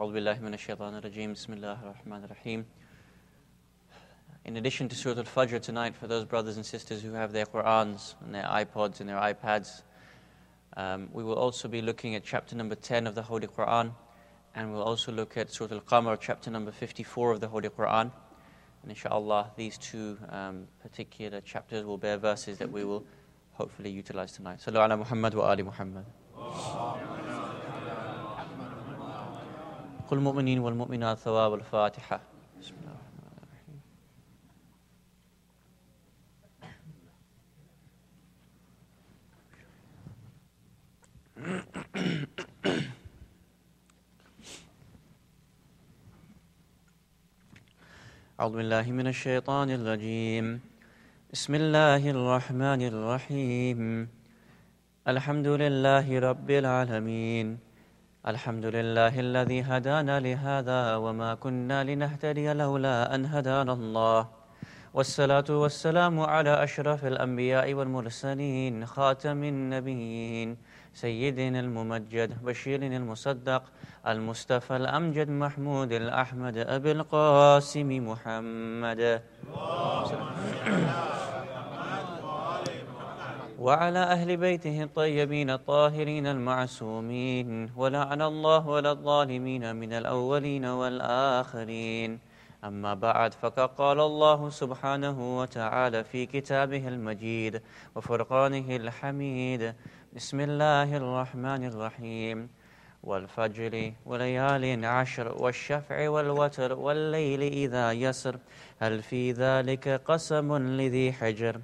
A'udhu billahi minash shaitanir rajeem. Bismillahir rahmanir rahim. In addition to Surah Al-Fajr tonight, for those brothers and sisters who have their Qur'ans and their iPods and their iPads, we will also be looking at chapter number 10 of the Holy Qur'an, and we'll also look at Surah al qamar, chapter number 54 of the Holy Qur'an. And inshallah, these two particular chapters will bear verses that we will hopefully utilize tonight. Sallu ala Muhammad wa ali Muhammad. Qul mu'minin wal mu'minat thawab al-Fatiha. أعوذ بالله من الشيطان الرجيم. بسم الله الرحمن الرحيم. الحمد لله رب العالمين. الحمد لله الذي هدانا لهذا وما كنا لنهتدي لولا أن هدانا الله. والصلاة والسلام على أشرف الأنبياء والمرسلين خاتم النبيين سيدنا الممجد بشير المصدق المصطفى الأمجد محمود الأحمد أبي القاسم محمد وعلى أهل بيته الطيبين الطاهرين المعصومين ولعن الله ولا الظالمين من الأولين والآخرين. أما بعد، فقد قال الله سبحانه وتعالى في كتابه المجيد وفرقانه الحميد: بسم الله الرحمن الرحيم. والفجر وليال عشر والشفع والوتر والليل إذا يسر هل في ذلك قسم لذي حجر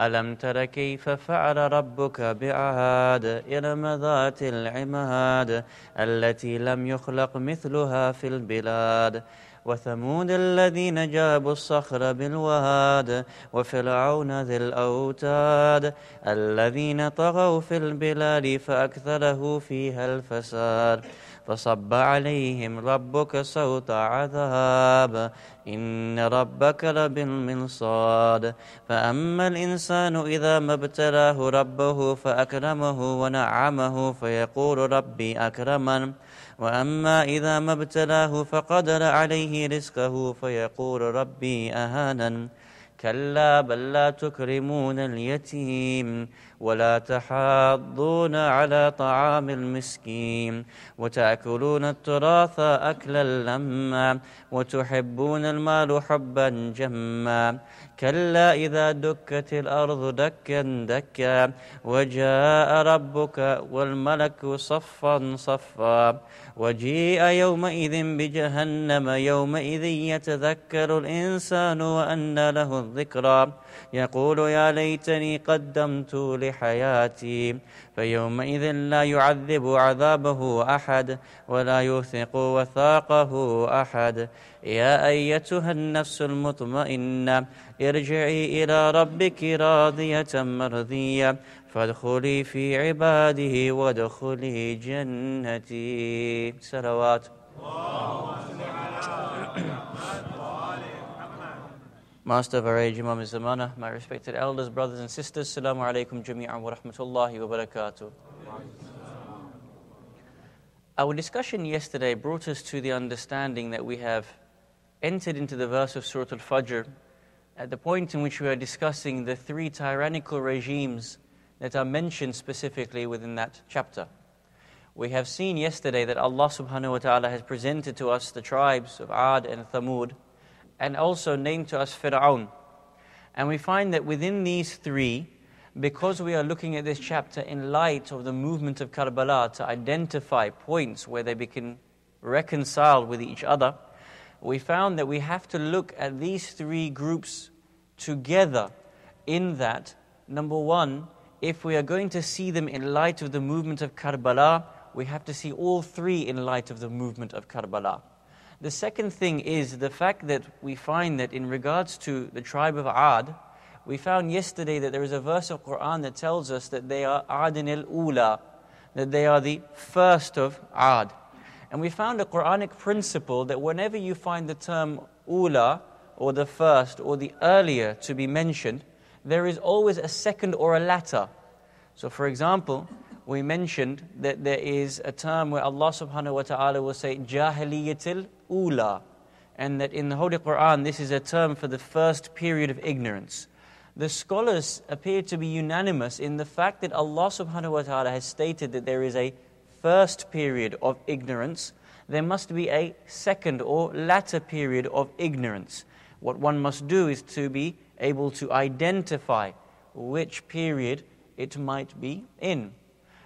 ألم تر كيف فعل ربك بعاد إرم ذات العماد التي لم يخلق مثلها في البلاد وثمود الذين جابوا الصخر بالواد وفرعون ذي الأوتاد الذين طغوا في البلاد فأكثره فيها الفساد فصب عليهم ربك صوت عذاب إن ربك لبالمرصاد. فأما الإنسان إذا ما ابتلاه ربه فأكرمه ونعمه فيقول ربي أكرمن. وأما إذا ما ابتلاه فقدر عليه رزقه فيقول ربي أهانن. كلا بل لا تكرمون اليتيم ولا تحاضون على طعام المسكين وتأكلون التراث أكلا لما وتحبون المال حبا جما. كلا إذا دكت الأرض دكا دكا وجاء ربك والملك صفا صفا وجيء يومئذ بجهنم يومئذ يتذكر الإنسان وأنى له الذكرى يقول يا ليتني قدمت لحياتي فيومئذ لا يعذب عذابه أحد ولا يوثق وثاقه أحد. يا أيتها النفس المطمئنة ارجعي إلى ربك راضية مرضية فادخلي في عباده وادخلي جنتي. صلوات. Master of our age, Imam Zamana, my respected elders, brothers and sisters, Assalamu alaikum jami'an wa rahmatullahi wa barakatuh. Our discussion yesterday brought us to the understanding that we have entered into the verse of Surah Al-Fajr at the point in which we are discussing the three tyrannical regimes that are mentioned specifically within that chapter. We have seen yesterday that Allah subhanahu wa ta'ala has presented to us the tribes of Aad and Thamud, and also named to us Fir'aun. And we find that within these three, because we are looking at this chapter in light of the movement of Karbala to identify points where they become reconciled with each other, we found that we have to look at these three groups together in that, number one, if we are going to see them in light of the movement of Karbala, we have to see all three in light of the movement of Karbala. The second thing is the fact that we find that in regards to the tribe of Aad, we found yesterday that there is a verse of Qur'an that tells us that they are Aadin al-Ula, that they are the first of Aad. And we found a Qur'anic principle that whenever you find the term Ula, or the first, or the earlier to be mentioned, there is always a second or a latter. So for example, we mentioned that there is a time where Allah subhanahu wa ta'ala will say Jahiliyatul Ula, and that in the Holy Qur'an this is a term for the first period of ignorance. The scholars appear to be unanimous in the fact that Allah subhanahu wa ta'ala has stated that there is a first period of ignorance. There must be a second or latter period of ignorance. What one must do is to be able to identify which period it might be in.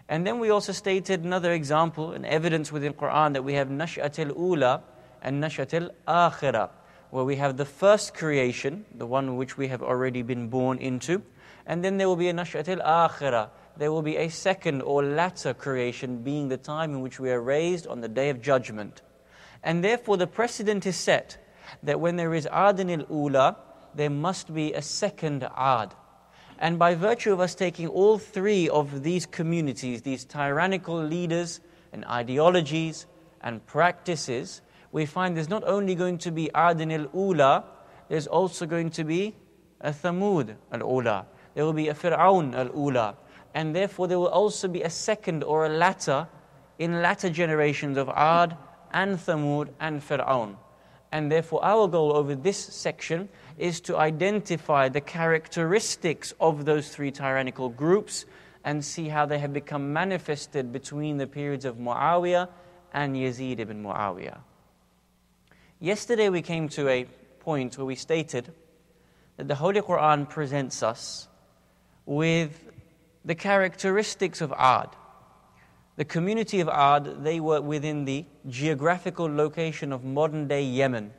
And then we also stated another example, an evidence within Qur'an, that we have Nashatil Ula and Nashatil Akhira, where we have the first creation, the one which we have already been born into, and then there will be a Nashatil Akhira. There will be a second or latter creation, being the time in which we are raised on the Day of Judgment. And therefore the precedent is set that when there is Aadin al-Ula, there must be a second Aad. And by virtue of us taking all three of these communities, these tyrannical leaders and ideologies and practices, we find there's not only going to be Aadin al-Ula, there's also going to be a Thamud Al-Ula. There will be a Fir'aun Al-Ula. And therefore there will also be a second or a latter in latter generations of Aad and Thamud and Fir'aun. And therefore our goal over this section is to identify the characteristics of those three tyrannical groups and see how they have become manifested between the periods of Mu'awiyah and Yazid ibn Mu'awiyah. Yesterday we came to a point where we stated that the Holy Qur'an presents us with the characteristics of Aad. The community of Aad, they were within the geographical location of modern-day Yemen.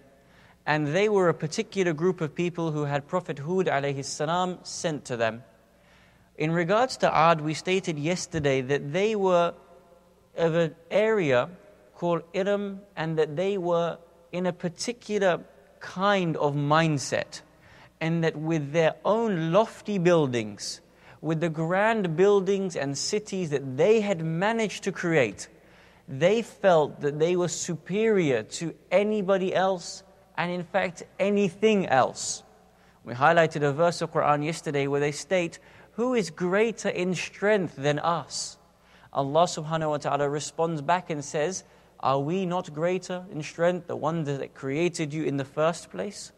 And they were a particular group of people who had Prophet Hud alayhi salam sent to them. In regards to Aad, we stated yesterday that they were of an area called Iram, and that they were in a particular kind of mindset, and that with their own lofty buildings, with the grand buildings and cities that they had managed to create, they felt that they were superior to anybody else, and in fact anything else. We highlighted a verse of Qur'an yesterday where they state, "Who is greater in strength than us?" Allah subhanahu wa ta'ala responds back and says, "Are we not greater in strength, the one that created you in the first place?"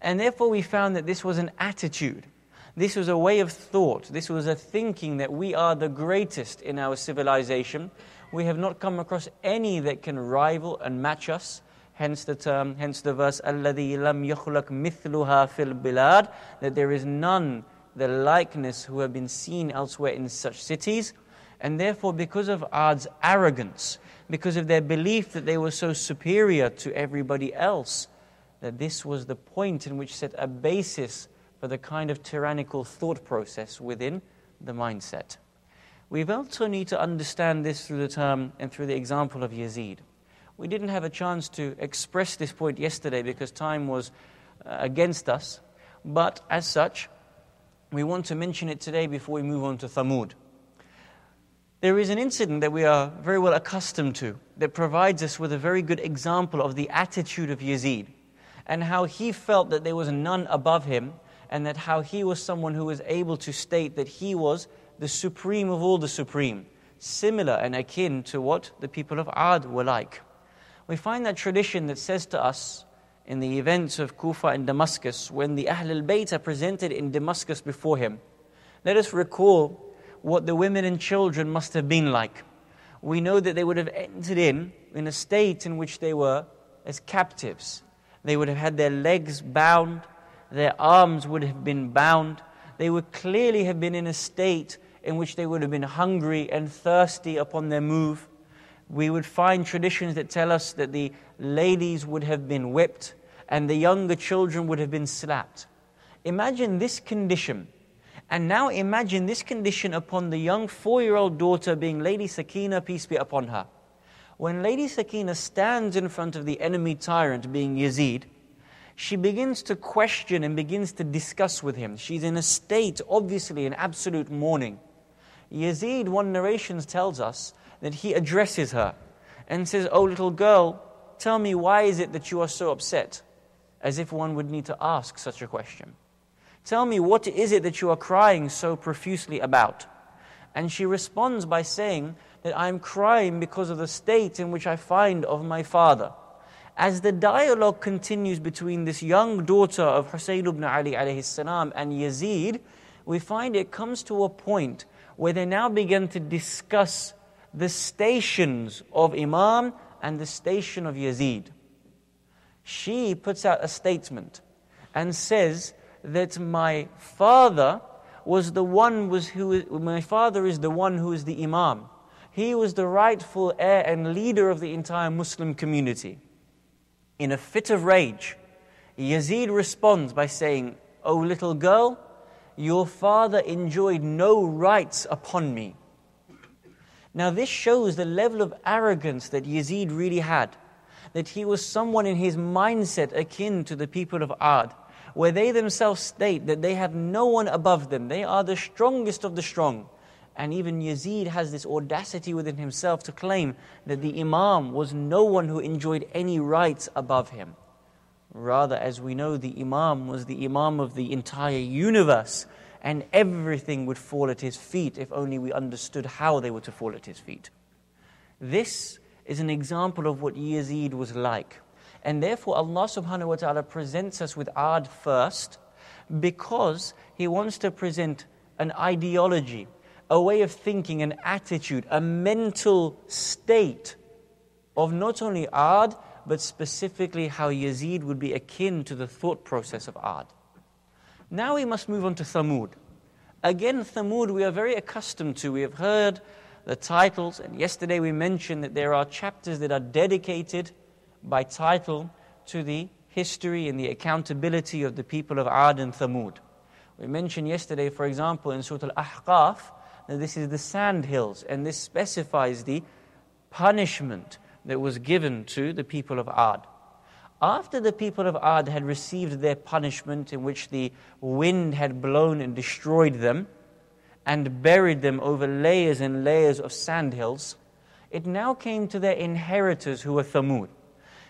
And therefore we found that this was an attitude. This was a way of thought, this was a thinking that we are the greatest in our civilization. We have not come across any that can rival and match us, hence the term, hence the verse, الَّذِي لَمْ يَخْلَقْ مِثْلُهَا فِي الْبِلَادِ, that there is none the likeness who have been seen elsewhere in such cities. And therefore, because of Aad's arrogance, because of their belief that they were so superior to everybody else, that this was the point in which set a basis for the kind of tyrannical thought process within the mindset. We also need to understand this through the term and through the example of Yazid. We didn't have a chance to express this point yesterday because time was against us, but as such, we want to mention it today before we move on to Thamud. There is an incident that we are very well accustomed to that provides us with a very good example of the attitude of Yazid and how he felt that there was none above him, and that how he was someone who was able to state that he was the supreme of all the supreme, similar and akin to what the people of Aad were like. We find that tradition that says to us in the events of Kufa and Damascus, when the Ahl al-Bayt are presented in Damascus before him, let us recall what the women and children must have been like. We know that they would have entered in a state in which they were as captives. They would have had their legs bound, their arms would have been bound. They would clearly have been in a state in which they would have been hungry and thirsty upon their move. We would find traditions that tell us that the ladies would have been whipped and the younger children would have been slapped. Imagine this condition. And now imagine this condition upon the young 4-year-old daughter, being Lady Sakina, peace be upon her. When Lady Sakina stands in front of the enemy tyrant, being Yazid, she begins to question and begins to discuss with him. She's in a state, obviously, in absolute mourning. Yazid, one narration tells us that he addresses her and says, "Oh little girl, tell me, why is it that you are so upset?" As if one would need to ask such a question. "Tell me, what is it that you are crying so profusely about?" And she responds by saying that I'm crying because of the state in which I find of my father. As the dialogue continues between this young daughter of Husayn ibn Ali alayhi salam and Yazid, we find it comes to a point where they now begin to discuss the stations of Imam and the station of Yazid. She puts out a statement and says that my father is the one who is the Imam. He was the rightful heir and leader of the entire Muslim community. In a fit of rage, Yazid responds by saying, "O little girl, your father enjoyed no rights upon me." Now this shows the level of arrogance that Yazid really had, that he was someone in his mindset akin to the people of Aad, where they themselves state that they have no one above them, they are the strongest of the strong. And even Yazid has this audacity within himself to claim that the Imam was no one who enjoyed any rights above him. Rather, as we know, the Imam was the Imam of the entire universe, and everything would fall at his feet if only we understood how they were to fall at his feet. This is an example of what Yazid was like. And therefore Allah subhanahu wa ta'ala presents us with Aad first because He wants to present an ideology, a way of thinking, an attitude, a mental state of not only Aad, but specifically how Yazid would be akin to the thought process of Aad. Now we must move on to Thamud. Again, Thamud we are very accustomed to. We have heard the titles, and yesterday we mentioned that there are chapters that are dedicated by title to the history and the accountability of the people of Aad and Thamud. We mentioned yesterday, for example, in Surah Al-Ahqaf, that this is the sand hills, and this specifies the punishment that was given to the people of Aad. After the people of Aad had received their punishment, in which the wind had blown and destroyed them, and buried them over layers and layers of sandhills, it now came to their inheritors who were Thamud.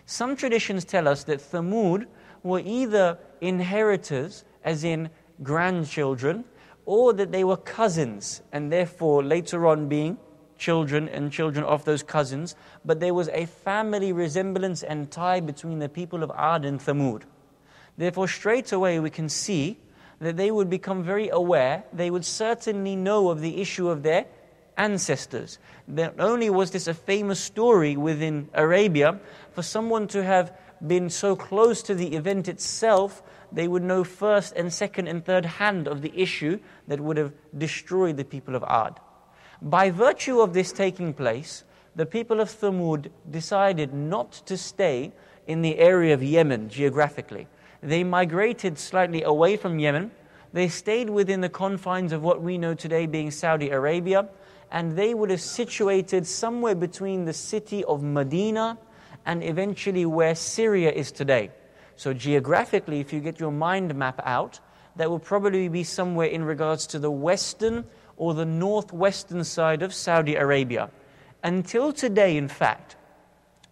Some traditions tell us that Thamud were either inheritors, as in grandchildren, or that they were cousins, and therefore later on being children and children of those cousins, but there was a family resemblance and tie between the people of Aad and Thamud. Therefore, straight away we can see that they would become very aware, they would certainly know of the issue of their ancestors. Not only was this a famous story within Arabia, for someone to have been so close to the event itself, they would know first and second and third hand of the issue that would have destroyed the people of Aad. By virtue of this taking place, the people of Thamud decided not to stay in the area of Yemen geographically. They migrated slightly away from Yemen. They stayed within the confines of what we know today being Saudi Arabia, and they would have situated somewhere between the city of Medina and eventually where Syria is today. So geographically, if you get your mind map out, that will probably be somewhere in regards to the western or the northwestern side of Saudi Arabia. Until today, in fact,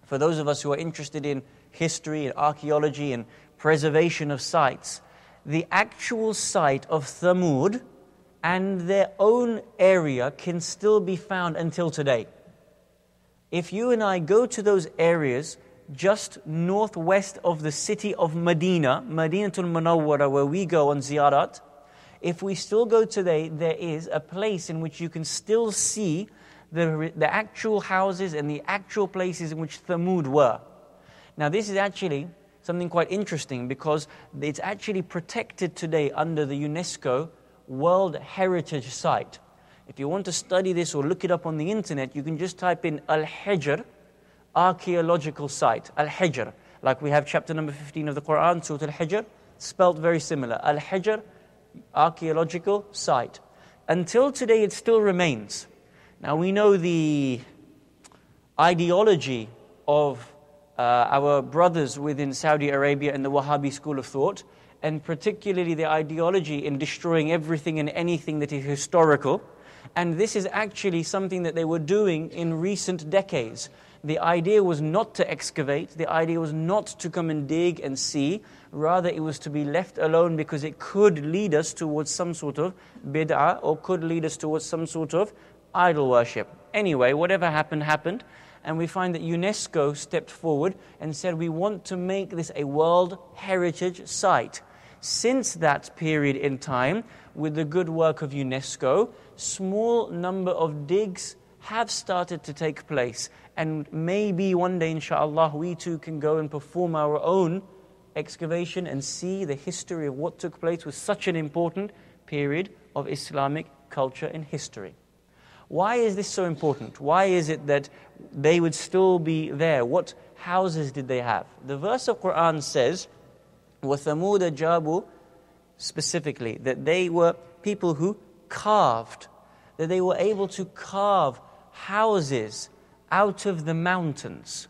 for those of us who are interested in history and archaeology and preservation of sites, the actual site of Thamud and their own area can still be found until today. If you and I go to those areas just northwest of the city of Medina, Madinatul Munawwara, where we go on ziyarat, if we still go today, there is a place in which you can still see the actual houses and the actual places in which Thamud were. Now this is actually something quite interesting because it's actually protected today under the UNESCO World Heritage Site. If you want to study this or look it up on the internet, you can just type in Al-Hijr, archaeological site, Al-Hijr. Like we have chapter number 15 of the Qur'an, Surah Al-Hijr, spelt very similar. Al-Hijr, archaeological site. Until today, it still remains. Now we know the ideology of our brothers within Saudi Arabia and the Wahhabi school of thought, and particularly the ideology in destroying everything and anything that is historical. And this is actually something that they were doing in recent decades. the idea was not to excavate, the idea was not to come and dig and see, rather it was to be left alone because it could lead us towards some sort of bid'ah or could lead us towards some sort of idol worship. Anyway, whatever happened, happened. And we find that UNESCO stepped forward and said, we want to make this a World Heritage Site. Since that period in time, with the good work of UNESCO, small number of digs have started to take place. And maybe one day, inshaAllah, we too can go and perform our own excavation and see the history of what took place with such an important period of Islamic culture and history. Why is this so important? Why is it that they would still be there? What houses did they have? The verse of Qur'an says, وَثَمُودَ جَابُوا, specifically, that they were people who carved, that they were able to carve houses out of the mountains.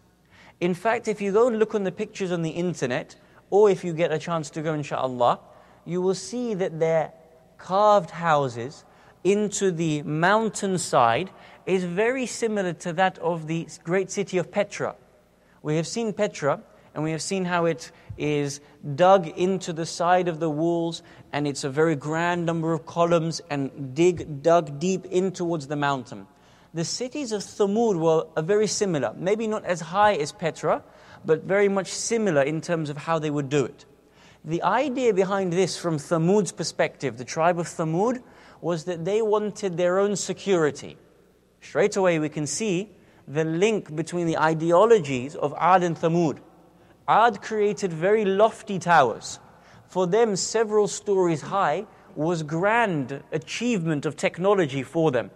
In fact, if you go and look on the pictures on the internet, or if you get a chance to go, inshaAllah, you will see that their carved houses into the mountainside is very similar to that of the great city of Petra. We have seen Petra, and we have seen how it is dug into the side of the walls, and it's a very grand number of columns, and dug deep in towards the mountain. The cities of Thamud were very similar, maybe not as high as Petra, but very much similar in terms of how they would do it. The idea behind this from Thamud's perspective, the tribe of Thamud, was that they wanted their own security. Straight away we can see the link between the ideologies of Aad and Thamud. Aad created very lofty towers. For them, several stories high was grand achievement of technology for them.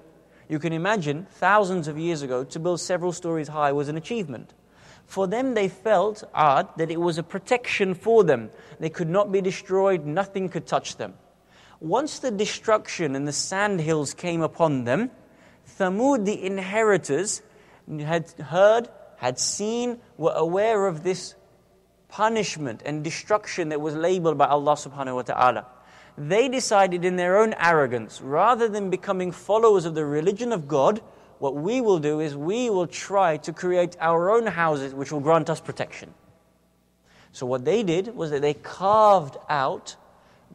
You can imagine, thousands of years ago, to build several stories high was an achievement. For them, they felt, Aad, that it was a protection for them. They could not be destroyed, nothing could touch them. Once the destruction and the sand hills came upon them, Thamud, the inheritors, had heard, had seen, were aware of this punishment and destruction that was labeled by Allah subhanahu wa ta'ala. They decided in their own arrogance, rather than becoming followers of the religion of God, what we will do is we will try to create our own houses which will grant us protection. So what they did was that they carved out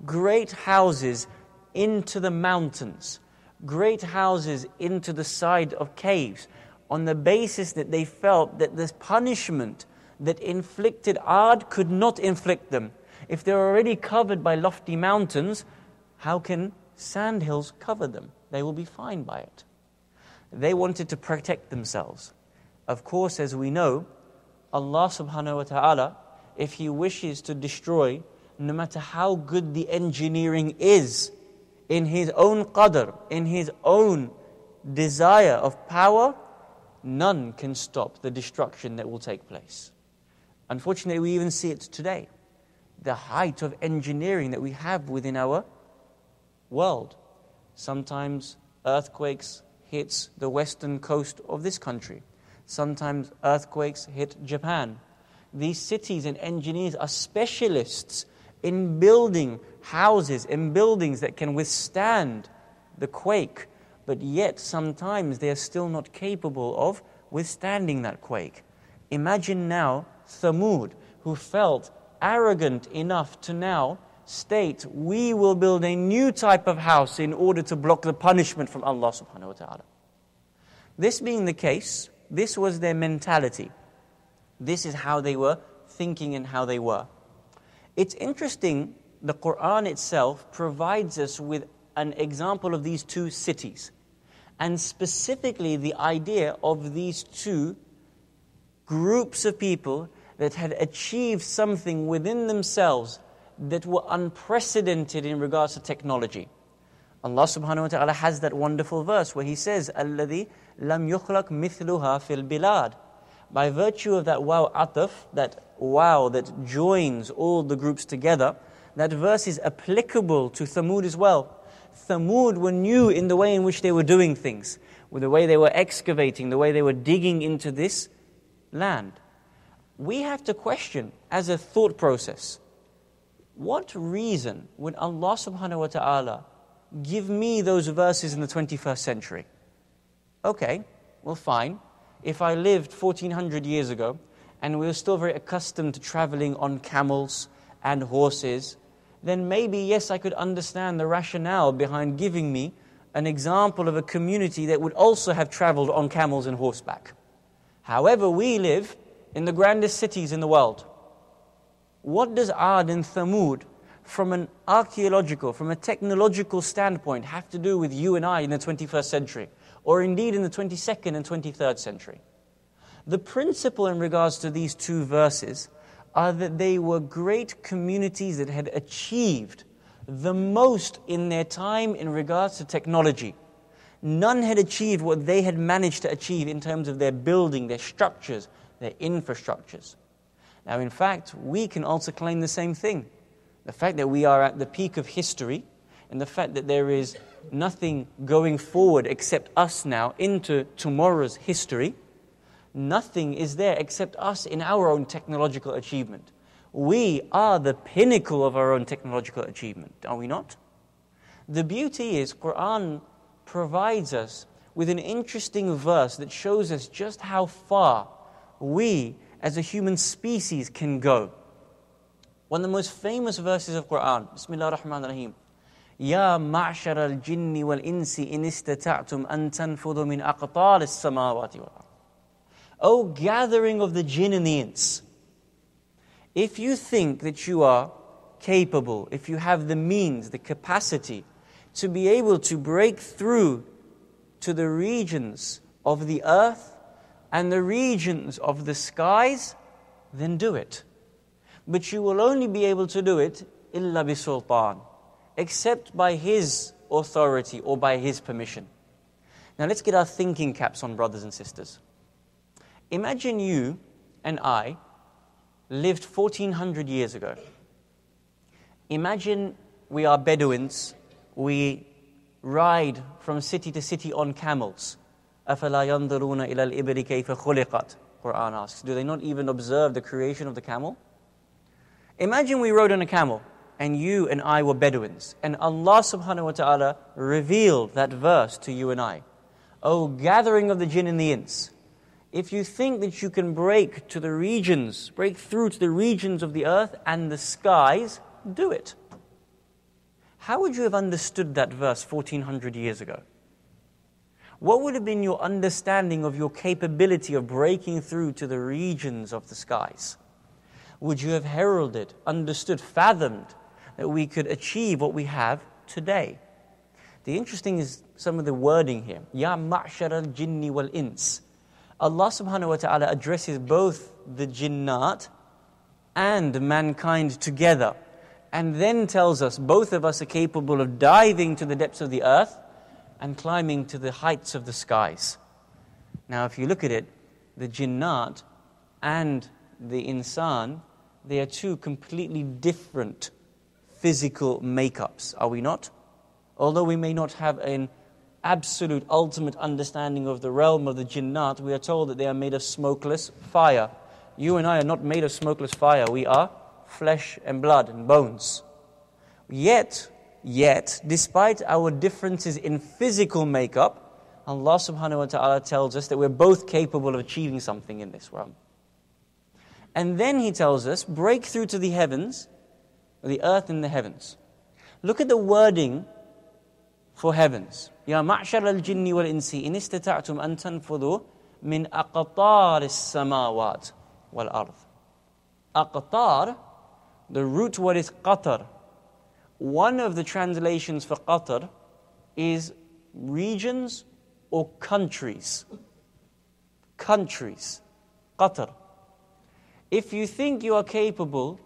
great houses into the mountains, great houses into the side of caves, on the basis that they felt that this punishment that inflicted Aad could not inflict them. If they're already covered by lofty mountains, how can sand hills cover them? They will be fine by it. They wanted to protect themselves. Of course, as we know, Allah subhanahu wa ta'ala, if He wishes to destroy, no matter how good the engineering is, in His own qadr, in His own desire of power, none can stop the destruction that will take place. Unfortunately, we even see it today. The height of engineering that we have within our world. Sometimes earthquakes hit the western coast of this country. Sometimes earthquakes hit Japan. These cities and engineers are specialists in building houses, in buildings that can withstand the quake, but yet sometimes they are still not capable of withstanding that quake. Imagine now Thamud, who felt arrogant enough to now state, we will build a new type of house in order to block the punishment from Allah subhanahu wa ta'ala. This being the case, this was their mentality. This is how they were thinking and how they were. It's interesting, the Qur'an itself provides us with an example of these two cities, and specifically the idea of these two groups of people that had achieved something within themselves that were unprecedented in regards to technology. Allah subhanahu wa ta'ala has that wonderful verse where He says, الَّذِي لَمْ يُخْلَقْ مِثْلُهَا فِي الْبِلَادِ. By virtue of that wow ataf, that wow that joins all the groups together, that verse is applicable to Thamud as well. Thamud were new in the way in which they were doing things, with the way they were excavating, the way they were digging into this land. We have to question, as a thought process, what reason would Allah subhanahu wa ta'ala give me those verses in the 21st century? Okay, well fine. if I lived 1400 years ago, and we were still very accustomed to traveling on camels and horses, then maybe, yes, I could understand the rationale behind giving me an example of a community that would also have traveled on camels and horseback. However, we live in the grandest cities in the world. What does Aad and Thamud, from an archaeological, from a technological standpoint, have to do with you and I in the 21st century, or indeed in the 22nd and 23rd century? The principle in regards to these two verses are that they were great communities that had achieved the most in their time in regards to technology. None had achieved what they had managed to achieve in terms of their building, their structures, their infrastructures. Now, in fact, we can also claim the same thing. The fact that we are at the peak of history, and the fact that there is nothing going forward except us now into tomorrow's history. Nothing is there except us in our own technological achievement. We are the pinnacle of our own technological achievement, are we not? The beauty is, Qur'an provides us with an interesting verse that shows us just how far we as a human species can go. One of the most famous verses of Qur'an, Bismillah ar-Rahman ar-Rahim. Ya ma'shar al-jinni wal-insi in istata'tum an tanfudhu min aqtal as-samawati wal-ard. O gathering of the jinn and the ints, if you think that you are capable, if you have the means, the capacity to be able to break through to the regions of the earth and the regions of the skies, then do it. But you will only be able to do it illa bi sultan, except by his authority or by his permission. Now let's get our thinking caps on, brothers and sisters. Imagine you and I lived 1400 years ago. Imagine we are Bedouins, we ride from city to city on camels. أَفَلَا يَنْظُرُونَ إِلَى الْإِبْرِ كَيْفَ خُلِقَتْ, Qur'an asks. Do they not even observe the creation of the camel? Imagine we rode on a camel, and you and I were Bedouins, and Allah subhanahu wa ta'ala revealed that verse to you and I. O gathering of the jinn and the ints, if you think that you can break through to the regions of the earth and the skies, do it. How would you have understood that verse 1400 years ago? What would have been your understanding of your capability of breaking through to the regions of the skies? Would you have heralded, understood, fathomed that we could achieve what we have today? The interesting is some of the wording here. Ya ma'shar al-jinni wal-ins. Allah subhanahu wa ta'ala addresses both the jinnat and mankind together, and then tells us both of us are capable of diving to the depths of the earth and climbing to the heights of the skies. Now, if you look at it, the jinnat and the insan, they are two completely different physical makeups, are we not? Although we may not have an absolute, ultimate understanding of the realm of the jinnat, we are told that they are made of smokeless fire. You and I are not made of smokeless fire. We are flesh and blood and bones. Yet, despite our differences in physical makeup, Allah subhanahu wa ta'ala tells us that we're both capable of achieving something in this realm. And then he tells us, break through to the heavens, the earth and the heavens. Look at the wording for heavens. Ya ma'shar al-jinni wal-insi in istata'tum an tanfudhu min aqtar as-samawat wal-ard. Aqtar, the root word is qatar. One of the translations for qatar is regions or countries. Countries. Qatar. If you think you are capable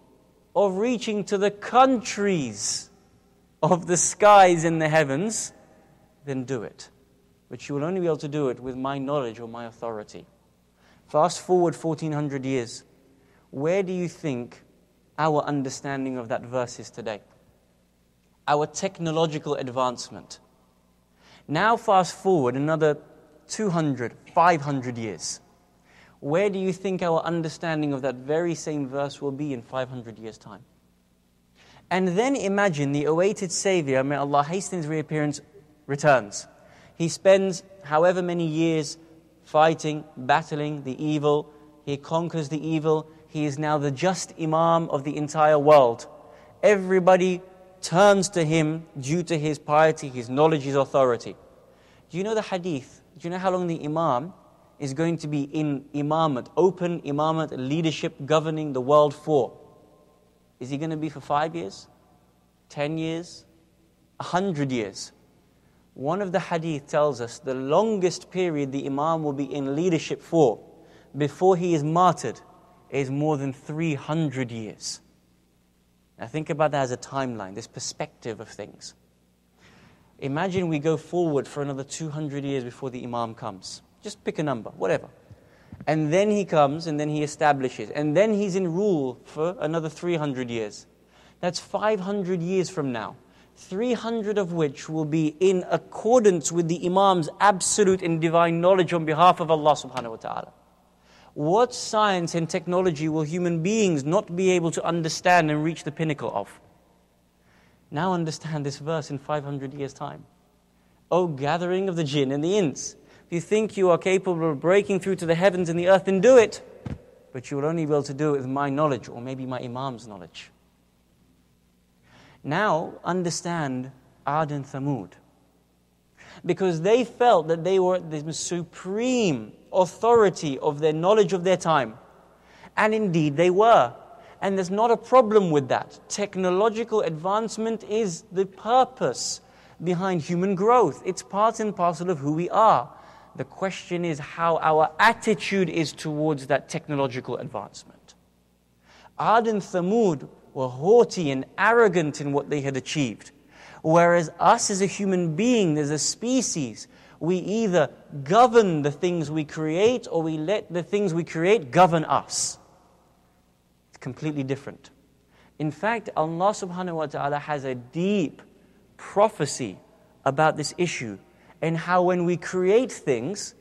of reaching to the countries of the skies and the heavens, then do it. But you will only be able to do it with my knowledge or my authority. Fast forward 1400 years. Where do you think our understanding of that verse is today? Our technological advancement. Now fast forward another 200, 500 years. Where do you think our understanding of that very same verse will be in 500 years' time? And then imagine the awaited Savior, may Allah hasten his reappearance, returns. He spends however many years fighting, battling the evil. He conquers the evil. He is now the just Imam of the entire world. Everybody turns to him due to his piety, his knowledge, his authority. Do you know the hadith? Do you know how long the Imam is going to be in Imamat, open Imamat, leadership, governing the world for? Is he going to be for 5 years? 10 years? 100 years? One of the hadith tells us the longest period the Imam will be in leadership for, before he is martyred, is more than 300 years. Now think about that as a timeline, this perspective of things. Imagine we go forward for another 200 years before the Imam comes. Just pick a number, whatever. And then he comes, and then he establishes. And then he's in rule for another 300 years. That's 500 years from now. 300 of which will be in accordance with the Imam's absolute and divine knowledge on behalf of Allah subhanahu wa ta'ala. What science and technology will human beings not be able to understand and reach the pinnacle of? Now understand this verse in 500 years' time. O gathering of the jinn and the ins, if you think you are capable of breaking through to the heavens and the earth, then do it. But you will only be able to do it with my knowledge, or maybe my Imam's knowledge. Now understand Aad and Thamud. Because they felt that they were at the supreme authority of their knowledge of their time. And indeed they were. And there's not a problem with that. Technological advancement is the purpose behind human growth. It's part and parcel of who we are. The question is how our attitude is towards that technological advancement. Aad and Thamud were haughty and arrogant in what they had achieved. Whereas us as a human being, as a species, we either govern the things we create or we let the things we create govern us. It's completely different. In fact, Allah subhanahu wa ta'ala has a deep prophecy about this issue and how when we create things,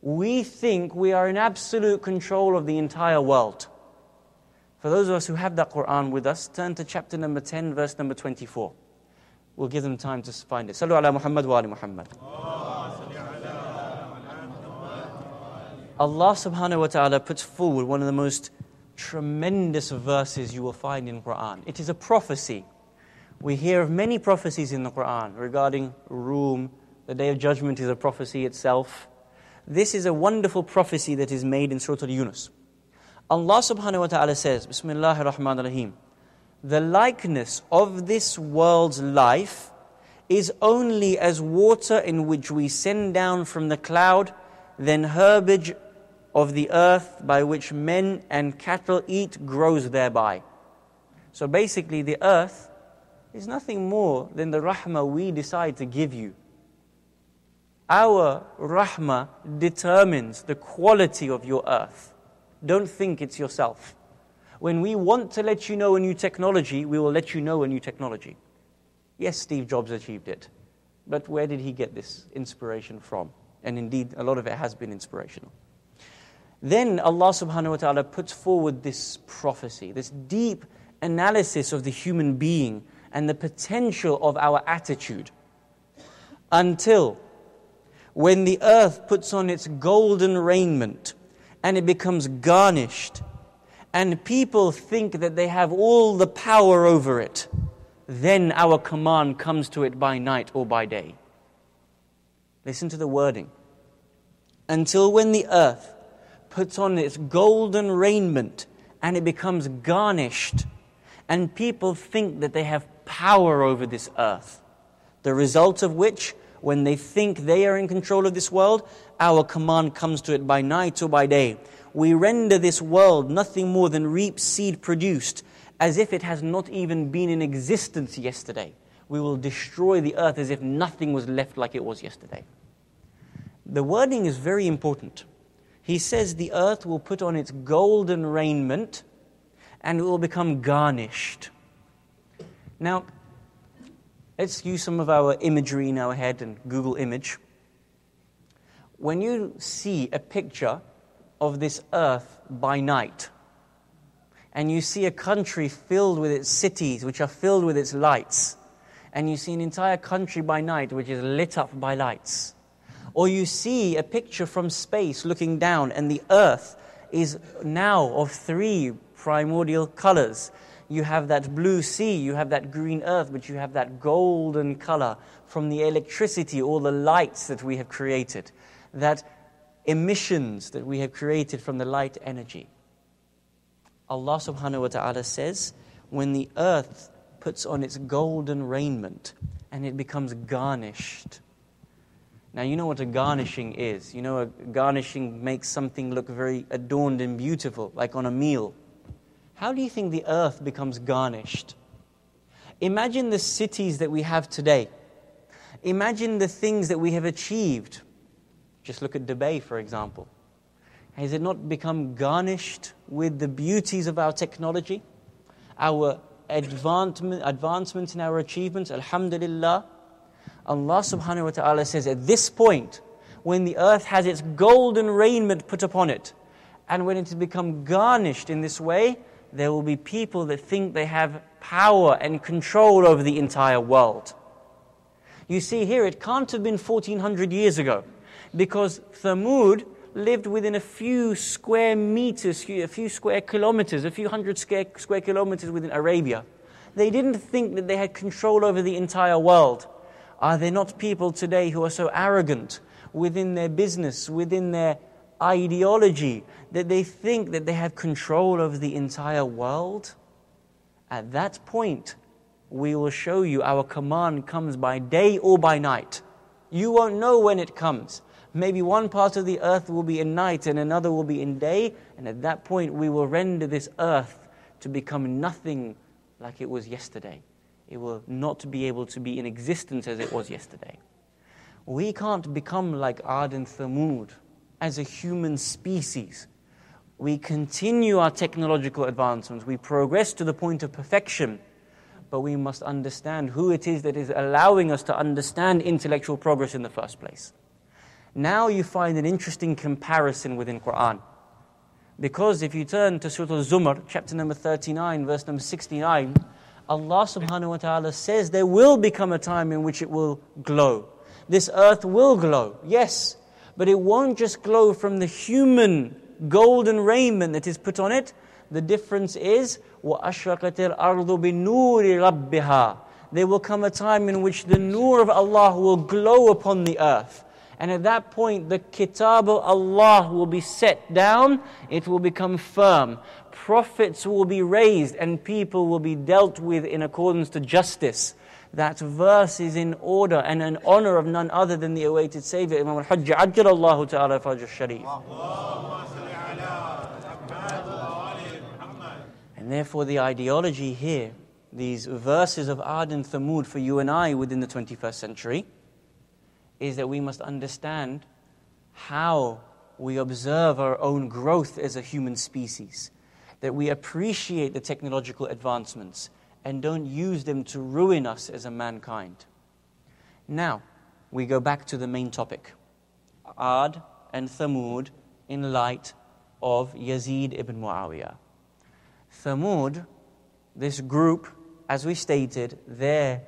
we think we are in absolute control of the entire world. For those of us who have that Qur'an with us, turn to chapter number 10, verse number 24. We'll give them time to find it. Sallu ala Muhammad wa ala Muhammad. Allah subhanahu wa ta'ala puts forward one of the most tremendous verses you will find in Qur'an. It is a prophecy. We hear of many prophecies in the Qur'an regarding Rum. The Day of Judgment is a prophecy itself. This is a wonderful prophecy that is made in Surah Al-Yunus. Allah subhanahu wa ta'ala says, Bismillahir Rahmanir Rahim, the likeness of this world's life is only as water in which we send down from the cloud, then herbage of the earth by which men and cattle eat grows thereby. So basically the earth is nothing more than the rahmah we decide to give you. Our rahmah determines the quality of your earth. Don't think it's yourself. When we want to let you know a new technology, we will let you know a new technology. Yes, Steve Jobs achieved it. But where did he get this inspiration from? And indeed, a lot of it has been inspirational. Then Allah subhanahu wa ta'ala puts forward this prophecy, this deep analysis of the human being and the potential of our attitude. Until when the earth puts on its golden raiment and it becomes garnished, and people think that they have all the power over it, then our command comes to it by night or by day. Listen to the wording. Until when the earth puts on its golden raiment and it becomes garnished, and people think that they have power over this earth, the result of which, when they think they are in control of this world, our command comes to it by night or by day. We render this world nothing more than reap seed produced, as if it has not even been in existence yesterday. We will destroy the earth as if nothing was left like it was yesterday. The wording is very important. He says the earth will put on its golden raiment and it will become garnished. Now, let's use some of our imagery in our head and Google image. When you see a picture of this earth by night, and you see a country filled with its cities, which are filled with its lights, and you see an entire country by night, which is lit up by lights, Or you see a picture from space looking down, and the earth is now of three primordial colors. You have that blue sea, you have that green earth, but you have that golden color from the electricity, all the lights that we have created, that emissions that we have created from the light energy. Allah subhanahu wa ta'ala says, when the earth puts on its golden raiment and it becomes garnished. Now you know what a garnishing is. You know, a garnishing makes something look very adorned and beautiful, like on a meal. How do you think the earth becomes garnished? Imagine the cities that we have today. Imagine the things that we have achieved. Just look at Dubai, for example. Has it not become garnished with the beauties of our technology, our advancements in our achievements? Alhamdulillah. Allah subhanahu wa ta'ala says, at this point, when the earth has its golden raiment put upon it, and when it has become garnished in this way, there will be people that think they have power and control over the entire world. You see here, it can't have been 1400 years ago, because Thamud lived within a few square meters, a few square kilometers, a few hundred square kilometers within Arabia. They didn't think that they had control over the entire world. Are there not people today who are so arrogant within their business, within their ideology, that they think that they have control over the entire world? At that point, we will show you our command comes by day or by night. You won't know when it comes. Maybe one part of the earth will be in night and another will be in day, and at that point we will render this earth to become nothing like it was yesterday. It will not be able to be in existence as it was yesterday. We can't become like Aad and Thamud as a human species. We continue our technological advancements. We progress to the point of perfection. But we must understand who it is that is allowing us to understand intellectual progress in the first place. Now you find an interesting comparison within Qur'an. Because if you turn to Surah Al-Zumar, chapter number 39, verse number 69, Allah subhanahu wa ta'ala says there will become a time in which it will glow. This earth will glow, yes, but it won't just glow from the human golden raiment that is put on it. The difference is, وَأَشْرَقَتِ الْأَرْضُ بِنُورِ رَبِّهَا. There will come a time in which the nur of Allah will glow upon the earth. And at that point, the kitab of Allah will be set down, it will become firm. Prophets will be raised and people will be dealt with in accordance to justice. That verse is in order and in honor of none other than the awaited Savior, Imam Al-Hajj, Ajjalallahu Ta'ala Fajr Sharif. And therefore the ideology here, these verses of Aad and Thamud for you and I within the 21st century, is that we must understand how we observe our own growth as a human species, that we appreciate the technological advancements and don't use them to ruin us as a mankind. Now, we go back to the main topic, Aad and Thamud in light of Yazid ibn Mu'awiyah. Thamud, this group, as we stated, their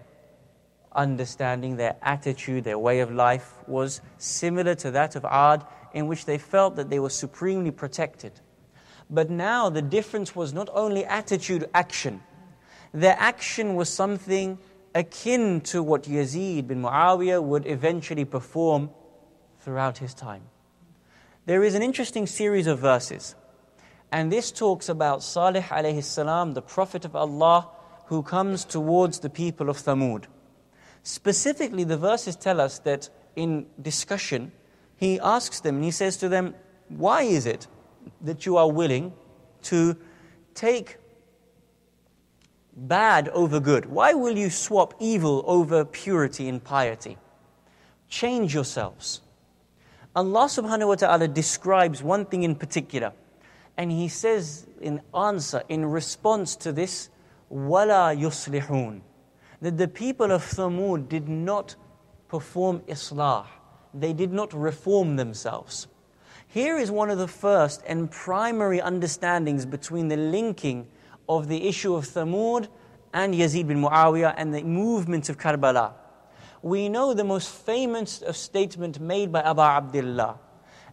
understanding, their attitude, their way of life was similar to that of Aad, in which they felt that they were supremely protected. But now the difference was not only attitude, action. Their action was something akin to what Yazid bin Muawiyah would eventually perform throughout his time. There is an interesting series of verses, and this talks about Salih alayhi salam, the Prophet of Allah, who comes towards the people of Thamud. Specifically, the verses tell us that in discussion, he asks them and he says to them, why is it that you are willing to take bad over good? Why will you swap evil over purity and piety? Change yourselves. Allah subhanahu wa ta'ala describes one thing in particular, and he says in answer, in response to this, وَلَا يُصْلِحُونَ, that the people of Thamud did not perform islah. They did not reform themselves. Here is one of the first and primary understandings between the linking of the issue of Thamud and Yazid bin Mu'awiyah and the movement of Karbala. we know the most famous statement made by Abu Abdullah.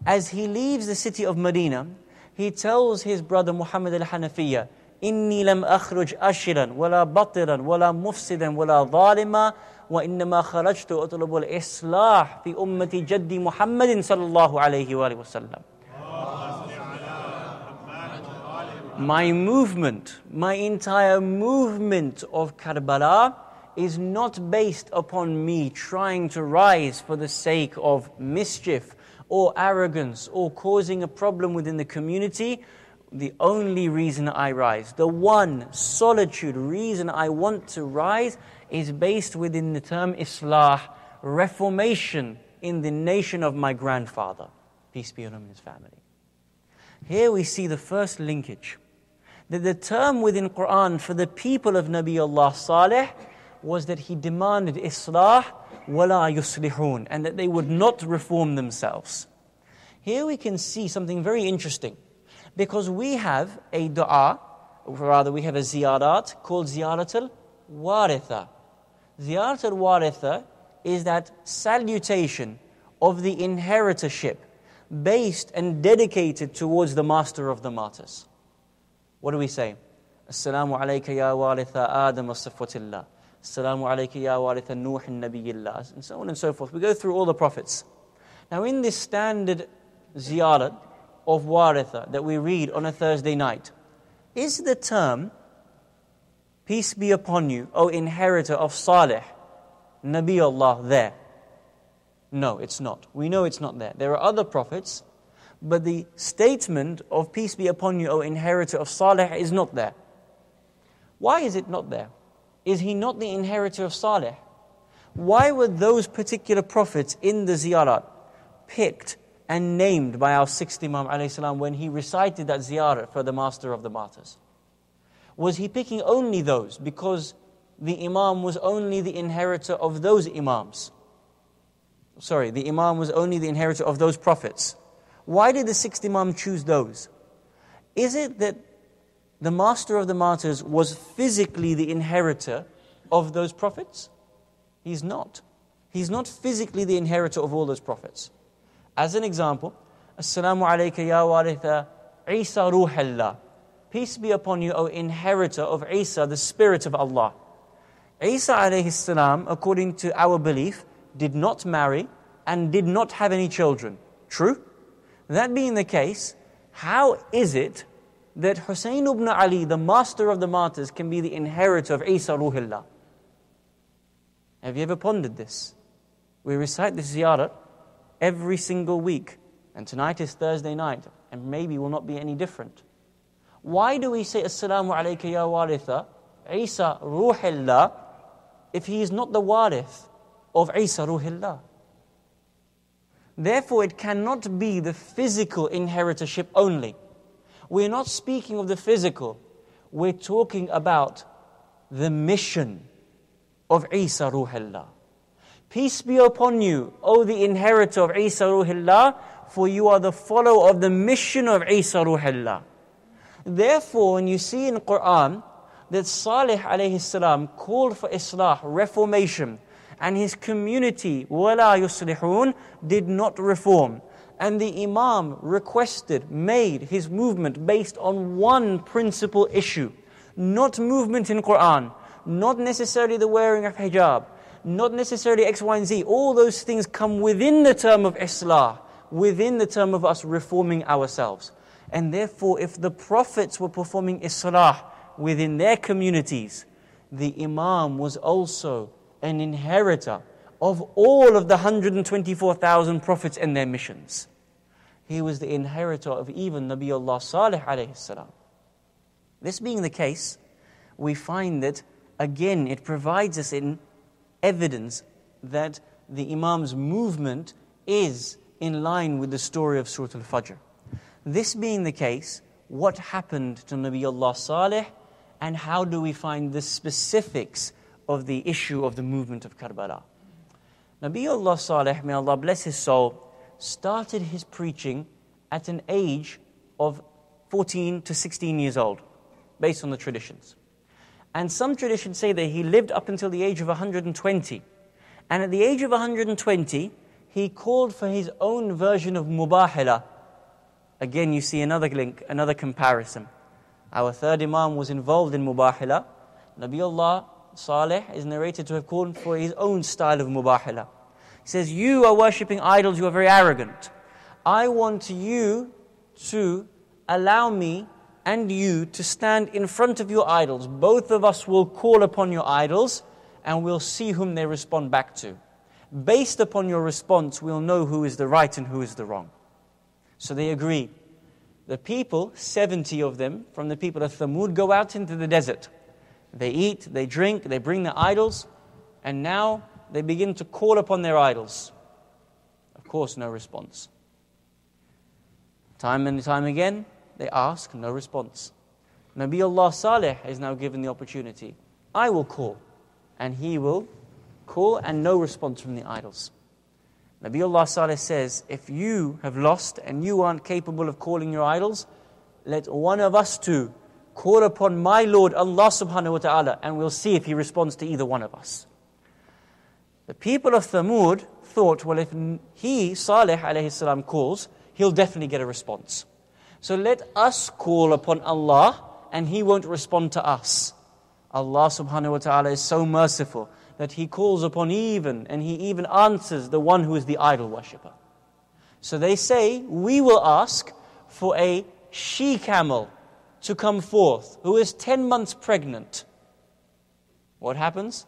As he leaves the city of Medina, he tells his brother Muhammad al-Hanafiyyah, إِنِّي لَمْ أَخْرُجْ أَشِرًا وَلَا بَطِرًا وَلَا مُفْسِدًا وَلَا ظَالِمًا وَإِنَّمَا خَرَجْتُ أَطْلُبُ الْإِصْلَاحِ فِي أُمَّةِ جَدِّ مُحَمَّدٍ صلى الله عليه وآله وسلم. My movement, my entire movement of Karbala is not based upon me trying to rise for the sake of mischief or arrogance or causing a problem within the community. The only reason I rise, the one solitude reason I want to rise, is based within the term Islah, reformation in the nation of my grandfather, peace be on him and his family. Here we see the first linkage, that the term within Qur'an for the people of Nabi Allah Salih was that he demanded Islah, wala yuslihun, and that they would not reform themselves. Here we can see something very interesting, because we have a dua, or rather we have a ziyarat called Ziyaratul Waritha. Ziyaratul Waritha is that salutation of the inheritorship based and dedicated towards the master of the martyrs. What do we say? Assalamu alayka ya waritha Adam as-Safwatillah. Assalamu alayka ya waritha Nuh an-Nabiyillah. And so on and so forth. We go through all the prophets. Now in this standard ziyarat of waritha that we read on a Thursday night, is the term, peace be upon you, O inheritor of Salih, Nabi Allah, there? No, it's not. We know it's not there. There are other prophets, but the statement of peace be upon you, O inheritor of Salih, is not there. Why is it not there? Is he not the inheritor of Salih? Why were those particular prophets in the ziyarat picked and named by our sixth Imam alayhi salam when he recited that ziyarat for the master of the martyrs? Was he picking only those because the Imam was only the inheritor of those Imams? Sorry, the Imam was only the inheritor of those prophets. Why did the sixth Imam choose those? Is it that the master of the martyrs was physically the inheritor of those prophets? He's not. He's not physically the inheritor of all those prophets. As an example, Assalamu alayka ya waritha Isa ruhallah. Peace be upon you, O inheritor of Isa, the spirit of Allah. Isa alayhi salam, according to our belief, did not marry and did not have any children. True? That being the case, how is it that Hussein ibn Ali, the master of the martyrs, can be the inheritor of Isa ruhillah? Have you ever pondered this? We recite this ziyarat every single week, and tonight is Thursday night, and maybe will not be any different. Why do we say Assalamu alayka ya waritha Isa ruhillah if he is not the warith of Isa ruhillah? Therefore, it cannot be the physical inheritorship only. We're not speaking of the physical. We're talking about the mission of Isa ruhillah. Peace be upon you, O the inheritor of Isa ruhillah, for you are the follower of the mission of Isa ruhillah. Therefore, when you see in Qur'an that Salih alayhi salam called for islah, reformation, and his community, wala yuslihun, did not reform. And the Imam requested, made his movement based on one principal issue. Not movement in Qur'an, not necessarily the wearing of hijab, not necessarily X, Y, and Z. All those things come within the term of Islah, within the term of us reforming ourselves. And therefore, if the prophets were performing Islah within their communities, the Imam was also an inheritor of all of the 124,000 prophets and their missions. He was the inheritor of even Nabiullah Salih alayhi salam. This being the case, we find that, again, it provides us in evidence that the Imam's movement is in line with the story of Surah Al-Fajr. This being the case, what happened to Nabiullah Salih, and how do we find the specifics of the issue of the movement of Karbala? Nabiullah Salih, may Allah bless his soul, started his preaching at an age of 14 to 16 years old, based on the traditions. And some traditions say that he lived up until the age of 120. And at the age of 120, he called for his own version of Mubahilah. Again, you see another link, another comparison. Our third Imam was involved in Mubahilah. Nabiullah Salih is narrated to have called for his own style of Mubahilah. He says, you are worshipping idols, you are very arrogant. I want you to allow me and you to stand in front of your idols. Both of us will call upon your idols and we'll see whom they respond back to. Based upon your response, we'll know who is the right and who is the wrong. So they agree. The people, 70 of them, from the people of Thamud, go out into the desert. They eat, they drink, they bring their idols, and now they begin to call upon their idols. Of course, no response. Time and time again, they ask, no response. Nabiullah Salih is now given the opportunity. I will call. And he will call and no response from the idols. Nabiullah Salih says, if you have lost and you aren't capable of calling your idols, let one of us two call upon my Lord Allah subhanahu wa ta'ala and we'll see if he responds to either one of us. The people of Thamud thought, well, if he, Salih alayhi salam, calls, he'll definitely get a response. So let us call upon Allah and he won't respond to us. Allah subhanahu wa ta'ala is so merciful that he calls upon even, and he even answers the one who is the idol worshipper. So they say, we will ask for a she-camel to come forth, who is 10 months pregnant. What happens?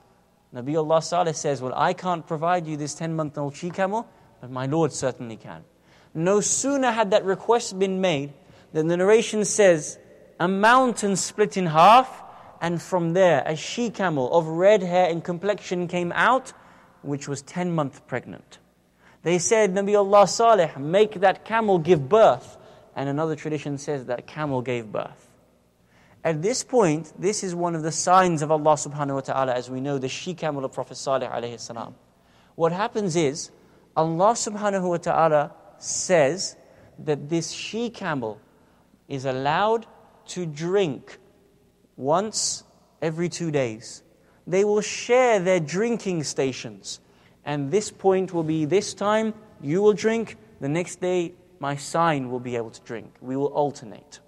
Nabiullah Salih says, well, I can't provide you this 10-month-old she-camel, but my Lord certainly can. No sooner had that request been made, than the narration says, a mountain split in half, and from there, a she-camel of red hair and complexion came out, which was 10 months pregnant. They said, Nabiullah Salih, make that camel give birth. And another tradition says that camel gave birth. At this point, this is one of the signs of Allah subhanahu wa ta'ala, as we know, the she-camel of Prophet Salih alayhi salam. What happens is, Allah subhanahu wa ta'ala says that this she-camel is allowed to drink once every 2 days. They will share their drinking stations. And this point will be, this time you will drink, the next day my sign will be able to drink. We will alternate.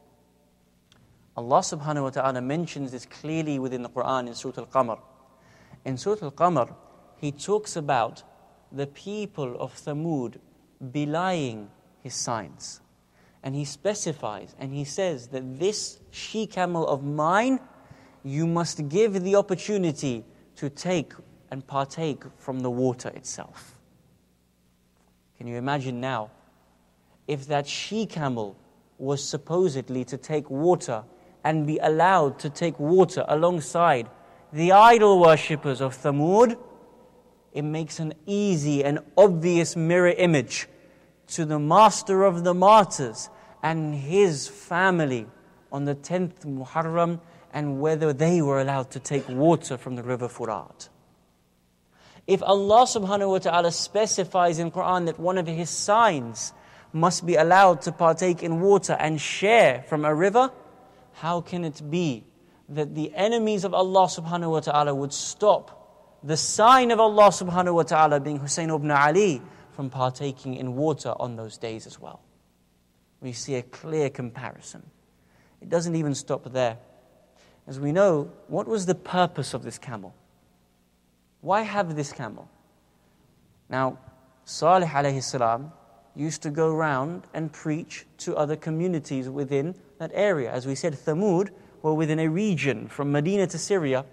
Allah subhanahu wa ta'ala mentions this clearly within the Qur'an in Surah al qamar. In Surah al qamar, he talks about the people of Thamud belying his signs. And he specifies, and he says that this she-camel of mine, you must give the opportunity to take and partake from the water itself. Can you imagine now, if that she-camel was supposedly to take water and be allowed to take water alongside the idol worshippers of Thamud, it makes an easy and obvious mirror image to the master of the martyrs and his family on the 10th Muharram, and whether they were allowed to take water from the river Furat. If Allah subhanahu wa ta'ala specifies in Qur'an that one of his signs must be allowed to partake in water and share from a river, how can it be that the enemies of Allah subhanahu wa ta'ala would stop the sign of Allah subhanahu wa ta'ala, being Hussein ibn Ali, from partaking in water on those days as well? We see a clear comparison. It doesn't even stop there. As we know, what was the purpose of this camel? Why have this camel? Now, Salih alayhi salam used to go round and preach to other communities within that area. As we said, Thamud were within a region from Medina to Syria.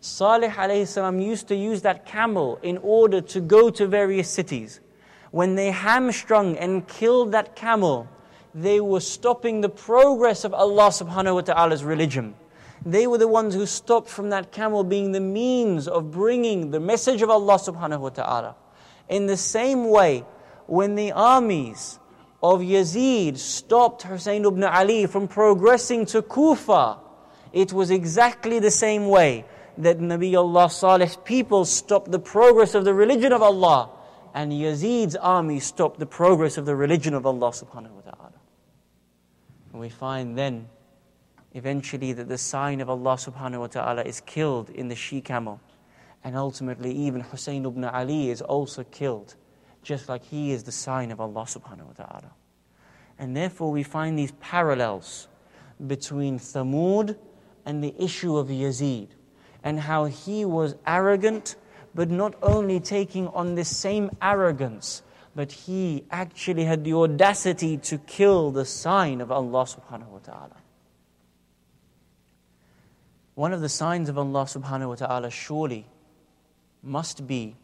Salih alayhi salam used to use that camel in order to go to various cities. When they hamstrung and killed that camel, they were stopping the progress of Allah subhanahu wa ta'ala's religion. They were the ones who stopped from that camel being the means of bringing the message of Allah subhanahu wa ta'ala. In the same way, when the armies of Yazid stopped Hussein ibn Ali from progressing to Kufa, it was exactly the same way that Nabiullah Salih's people stopped the progress of the religion of Allah, and Yazid's army stopped the progress of the religion of Allah subhanahu wa ta'ala. And we find then, eventually, that the sign of Allah subhanahu wa ta'ala is killed in the she-camel. And ultimately, even Hussein ibn Ali is also killed, just like he is the sign of Allah subhanahu wa ta'ala. And therefore, we find these parallels between Thamud and the issue of Yazid, and how he was arrogant, but not only taking on this same arrogance, but he actually had the audacity to kill the sign of Allah subhanahu wa ta'ala. One of the signs of Allah subhanahu wa ta'ala surely must be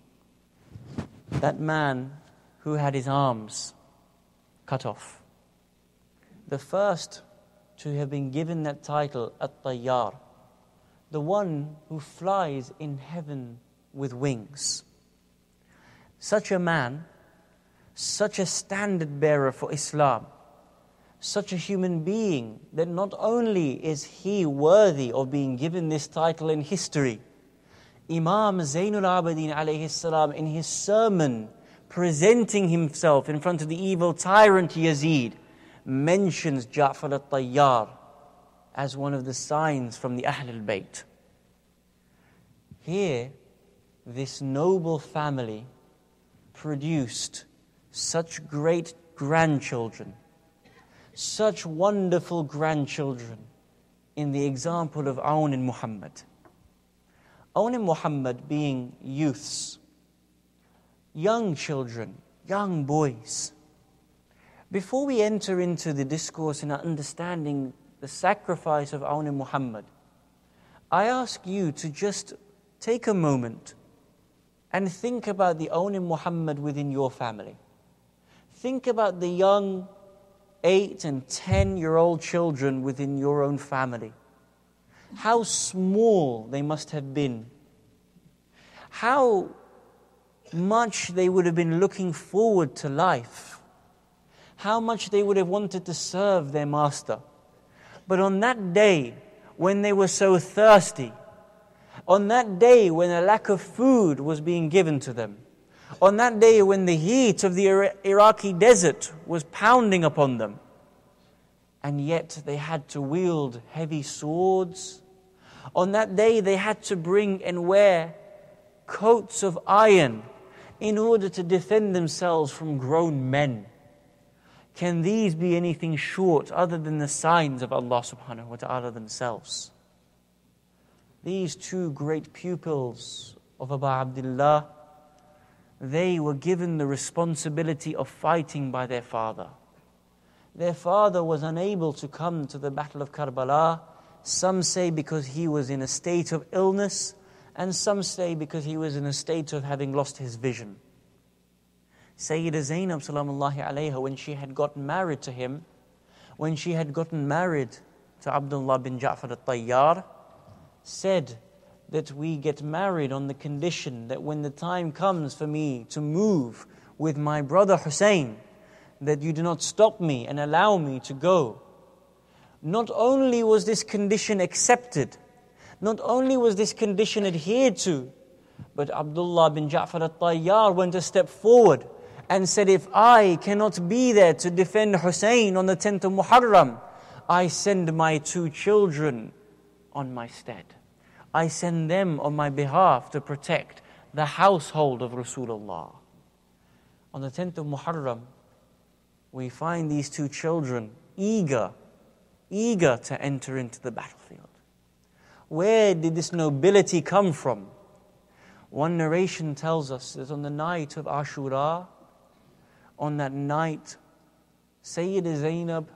that man who had his arms cut off. The first to have been given that title, At-Tayyar, the one who flies in heaven with wings. Such a man, such a standard bearer for Islam, such a human being that not only is he worthy of being given this title in history, Imam Zainul Abidin alayhi salam in his sermon presenting himself in front of the evil tyrant Yazid mentions Ja'far al-Tayyar as one of the signs from the Ahl al-Bayt. Here, this noble family produced such great grandchildren, such wonderful grandchildren in the example of Awn and Muhammad. Awn and Muhammad being youths, young children, young boys. Before we enter into the discourse and our understanding the sacrifice of Awn and Muhammad, I ask you to just take a moment and think about the Awn and Muhammad within your family. Think about the young 8- and 10-year-old children within your own family. How small they must have been. How much they would have been looking forward to life. How much they would have wanted to serve their master. But on that day when they were so thirsty, on that day when a lack of food was being given to them, on that day when the heat of the Iraqi desert was pounding upon them, and yet they had to wield heavy swords. On that day they had to bring and wear coats of iron in order to defend themselves from grown men. Can these be anything short other than the signs of Allah subhanahu wa ta'ala themselves? These two great pupils of Abu Abdullah, they were given the responsibility of fighting by their father. Their father was unable to come to the Battle of Karbala, some say because he was in a state of illness, and some say because he was in a state of having lost his vision. Sayyidah Zainab sallallahu alayhi wa sallam, when she had gotten married to him, when she had gotten married to Abdullah bin Ja'far al-Tayyar, said that we get married on the condition that when the time comes for me to move with my brother Hussein, that you do not stop me and allow me to go. Not only was this condition accepted, not only was this condition adhered to, but Abdullah bin Ja'far al-Tayyar went a step forward and said, if I cannot be there to defend Hussein on the 10th of Muharram, I send my two children on my stead. I send them on my behalf to protect the household of Rasulullah. On the 10th of Muharram, we find these two children eager to enter into the battlefield. Where did this nobility come from? One narration tells us that on the night of Ashura, on that night, Sayyidah Zainab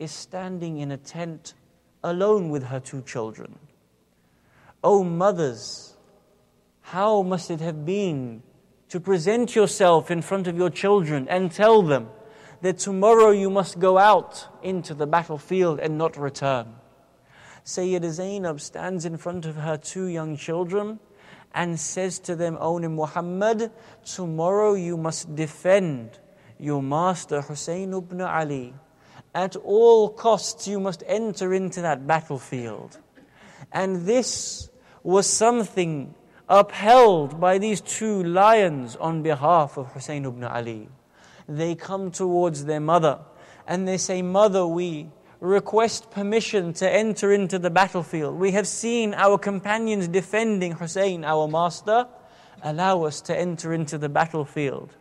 is standing in a tent alone with her two children. O mothers, how must it have been to present yourself in front of your children and tell them that tomorrow you must go out into the battlefield and not return. Sayyidah Zainab stands in front of her two young children and says to them, O Muhammad, tomorrow you must defend your master Hussein ibn Ali. At all costs you must enter into that battlefield. And this was something upheld by these two lions on behalf of Hussein ibn Ali. They come towards their mother and they say, Mother, we request permission to enter into the battlefield. We have seen our companions defending Hussein, our master. Allow us to enter into the battlefield.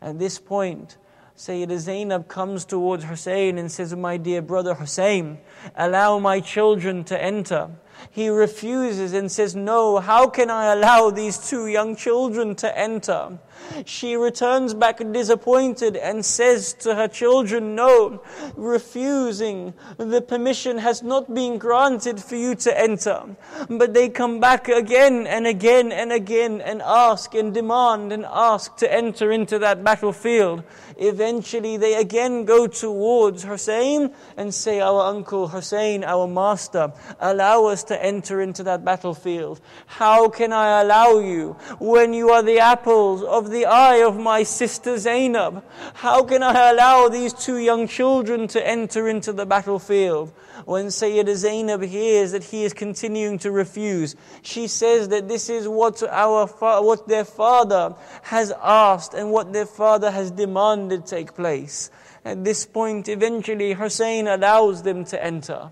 At this point, Sayyidah Zainab comes towards Hussein and says, "My dear brother Hussein, allow my children to enter." He refuses and says, "No, how can I allow these two young children to enter?" She returns back disappointed and says to her children, "No, refusing, the permission has not been granted for you to enter." But they come back again and again and again and ask and demand and ask to enter into that battlefield. Eventually they again go towards Hussein and say, "Our uncle Hussein, our master, allow us to enter into that battlefield. How can I allow you when you are the apples of the eye of my sister Zainab? How can I allow these two young children to enter into the battlefield?" When Sayyidah Zainab hears that he is continuing to refuse, she says that this is what their father has asked and what their father has demanded take place. At this point, eventually Hussein allows them to enter.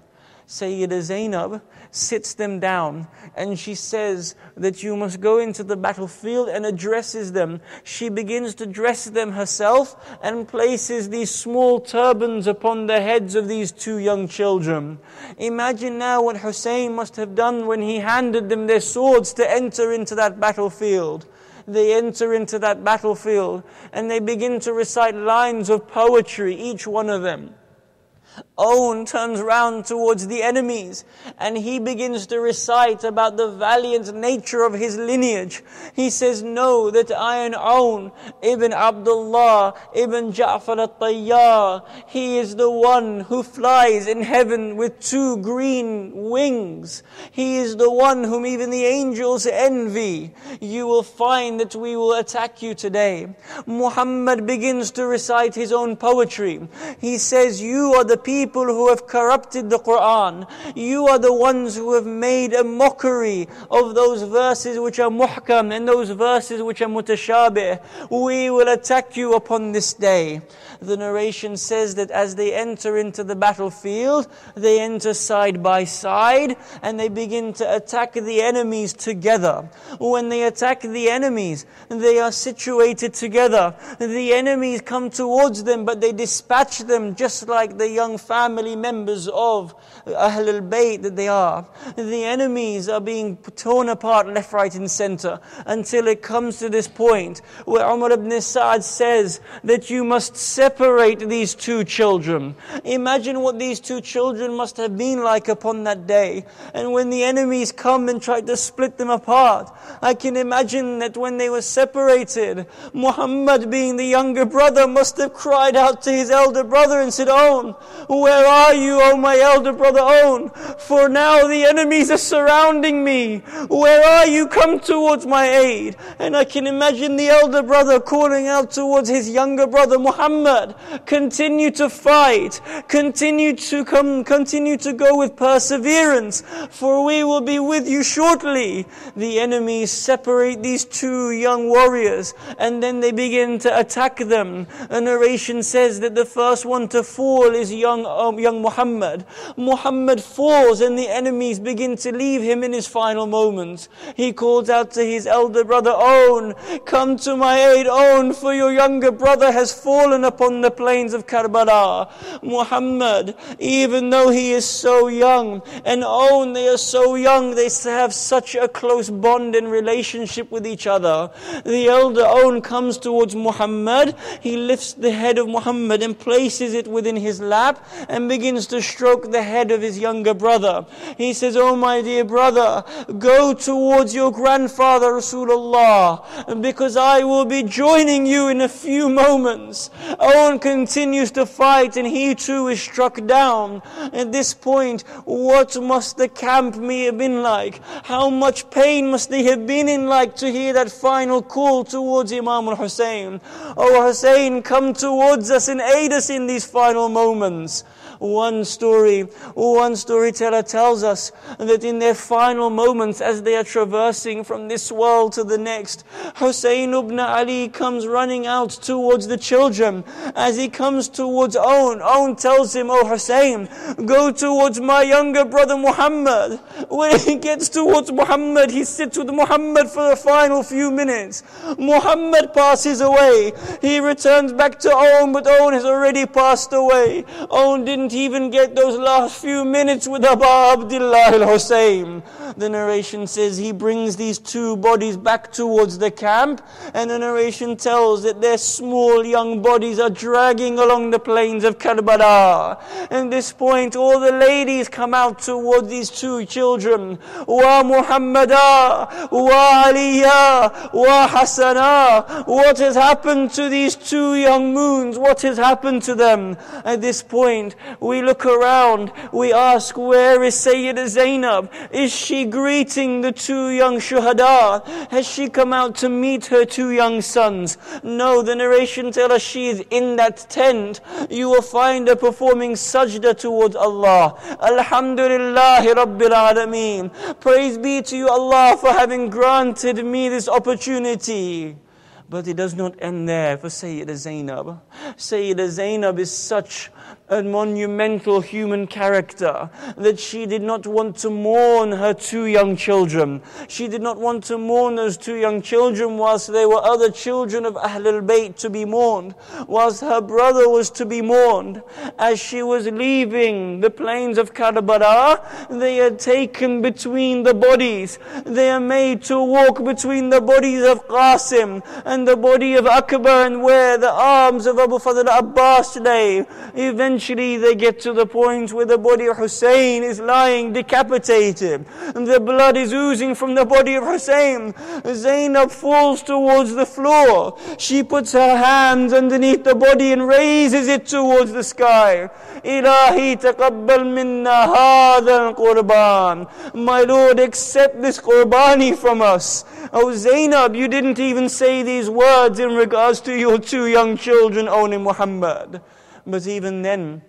Sayyidah Zainab sits them down and she says that you must go into the battlefield, and addresses them. She begins to dress them herself and places these small turbans upon the heads of these two young children. Imagine now what Hussein must have done when he handed them their swords to enter into that battlefield. They enter into that battlefield and they begin to recite lines of poetry, each one of them. Awn turns round towards the enemies and he begins to recite about the valiant nature of his lineage. He says, "Know that I am Awn ibn Abdullah ibn Ja'far al-Tayyar. He is the one who flies in heaven with two green wings. He is the one whom even the angels envy. You will find that we will attack you today." Muhammad begins to recite his own poetry. He says, "You are the people who have corrupted the Qur'an. You are the ones who have made a mockery of those verses which are muhkam and those verses which are mutashabih. We will attack you upon this day." The narration says that as they enter into the battlefield, they enter side by side and they begin to attack the enemies together. When they attack the enemies, they are situated together. The enemies come towards them, but they dispatch them just like the young family members of Ahl al-Bayt that they are. The enemies are being torn apart left, right and center, until it comes to this point where Umar ibn Sa'd says that you must separate these two children. Imagine what these two children must have been like upon that day. And when the enemies come and try to split them apart, I can imagine that when they were separated, Muhammad, being the younger brother, must have cried out to his elder brother and said, "Awn, where are you, O my elder brother Awn? For now the enemies are surrounding me. Where are you? Come towards my aid." And I can imagine the elder brother calling out towards his younger brother Muhammad, "Continue to fight. Continue to come. Continue to go with perseverance, for we will be with you shortly." The enemies separate these two young warriors and then they begin to attack them. A narration says that the first one to fall is young Muhammad. Muhammad falls and the enemies begin to leave him in his final moments. He calls out to his elder brother, "Awn, come to my aid, Awn, for your younger brother has fallen upon the plains of Karbala." Muhammad, even though he is so young, and Awn, they are so young, they have such a close bond and relationship with each other. The elder Awn comes towards Muhammad. He lifts the head of Muhammad and places it within his lap and begins to stroke the head of his younger brother. He says, "Oh my dear brother, go towards your grandfather Rasulullah, because I will be joining you in a few moments." Awn continues to fight and he too is struck down. At this point, what must the camp have been like? How much pain must they have been in like to hear that final call towards Imam al-Hussein? "Oh Hussein, come towards us and aid us in these final moments." One storyteller tells us that in their final moments, as they are traversing from this world to the next, Hussein ibn Ali comes running out towards the children. As he comes towards Awn, Awn tells him, "Oh Hussein, go towards my younger brother Muhammad." When he gets towards Muhammad, he sits with Muhammad for the final few minutes. Muhammad passes away. He returns back to Awn, but Awn has already passed away. Awn didn't even get those last few minutes with Abu Abdullah al-Hussein. The narration says he brings these two bodies back towards the camp, and the narration tells that their small young bodies are dragging along the plains of Karbala. At this point, all the ladies come out towards these two children. "Wa Muhammada, wa Aliya, wa Hasana. What has happened to these two young moons? What has happened to them?" At this point, we look around. We ask, where is Sayyidah Zainab? Is she greeting the two young shuhada? Has she come out to meet her two young sons? No, the narration tells us she is in that tent. You will find her performing sajda towards Allah. Alhamdulillahi Rabbil Alameen. Praise be to you, Allah, for having granted me this opportunity. But it does not end there for Sayyidah Zainab. Sayyidah Zainab is such a monumental human character that she did not want to mourn her two young children. She did not want to mourn those two young children whilst there were other children of Ahlul Bayt to be mourned, whilst her brother was to be mourned. As she was leaving the plains of Karbala, they are taken between the bodies. They are made to walk between the bodies of Qasim and the body of Akbar, and where the arms of Abu Fadl Abbas lay. Eventually they get to the point where the body of Hussein is lying decapitated, and the blood is oozing from the body of Hussein. Zainab falls towards the floor. She puts her hands underneath the body and raises it towards the sky. "Ilahi taqabbal minna hadha al-qurban." My Lord, accept this qurbani from us. Oh Zainab, you didn't even say these words in regards to your two young children, Awn and Muhammad. But even then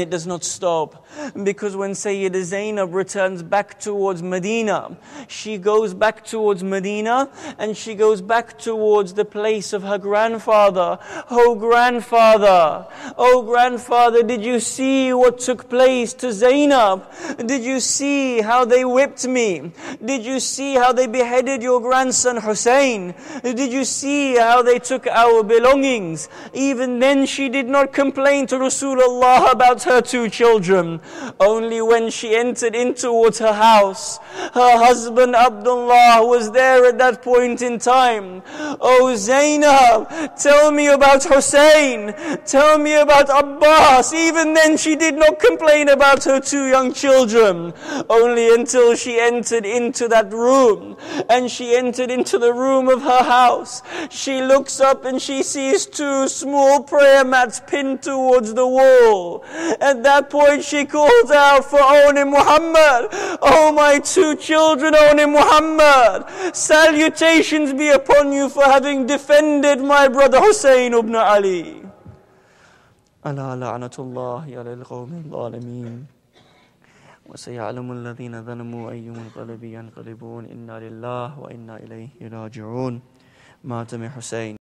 it does not stop, because when Sayyidah Zainab returns back towards Medina, she goes back towards Medina and she goes back towards the place of her grandfather. "Oh grandfather, oh grandfather, did you see what took place to Zainab? Did you see how they whipped me? Did you see how they beheaded your grandson Hussein? Did you see how they took our belongings?" Even then she did not complain to Rasulullah about her two children. Only when she entered in towards her house, her husband Abdullah was there at that point in time. "Oh Zainab, tell me about Hussein, tell me about Abbas." Even then she did not complain about her two young children, only until she entered into that room. And she entered into the room of her house. She looks up and she sees two small prayer mats pinned towards the wall. At that point she calls out for Awn and Muhammad. "Oh my two children, Awn and Muhammad, salutations be upon you for having defended my brother Hussein ibn Ali." Ala la'natullahi ala al-qawmi al-zalimeen. Wa sayalamu alladhina zalamu ayyumun qalabi yanqalibun. Inna lillahi wa inna ilayhi raji'un. Matam Hussein.